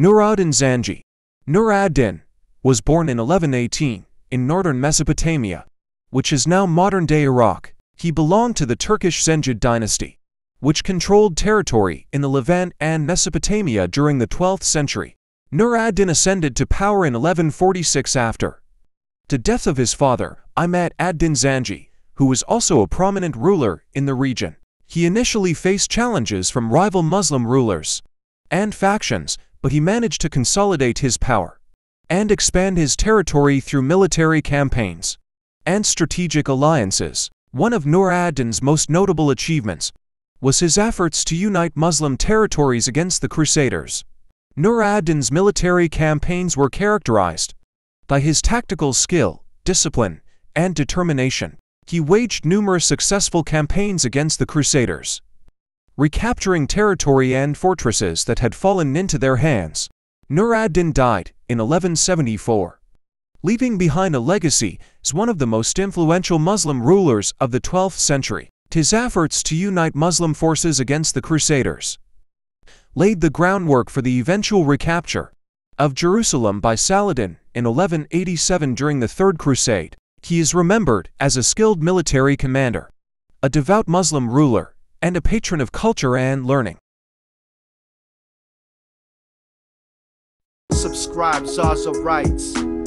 Nur ad-Din Zangi. Nur ad-Din was born in 1118 in northern Mesopotamia, which is now modern-day Iraq. He belonged to the Turkish Zengid dynasty, which controlled territory in the Levant and Mesopotamia during the 12th century. Nur ad-Din ascended to power in 1146 after the death of his father, Imad ad-Din Zangi, who was also a prominent ruler in the region. He initially faced challenges from rival Muslim rulers and factions, but he managed to consolidate his power and expand his territory through military campaigns and strategic alliances. One of Nur ad-Din's most notable achievements was his efforts to unite Muslim territories against the Crusaders. Nur ad-Din's military campaigns were characterized by his tactical skill, discipline, and determination. He waged numerous successful campaigns against the Crusaders, recapturing territory and fortresses that had fallen into their hands. Nur ad-Din died in 1174, leaving behind a legacy as one of the most influential Muslim rulers of the 12th century. His efforts to unite Muslim forces against the Crusaders laid the groundwork for the eventual recapture of Jerusalem by Saladin in 1187 during the Third Crusade. He is remembered as a skilled military commander, a devout Muslim ruler, and a patron of culture and learning. Subscribe Zaza Writes.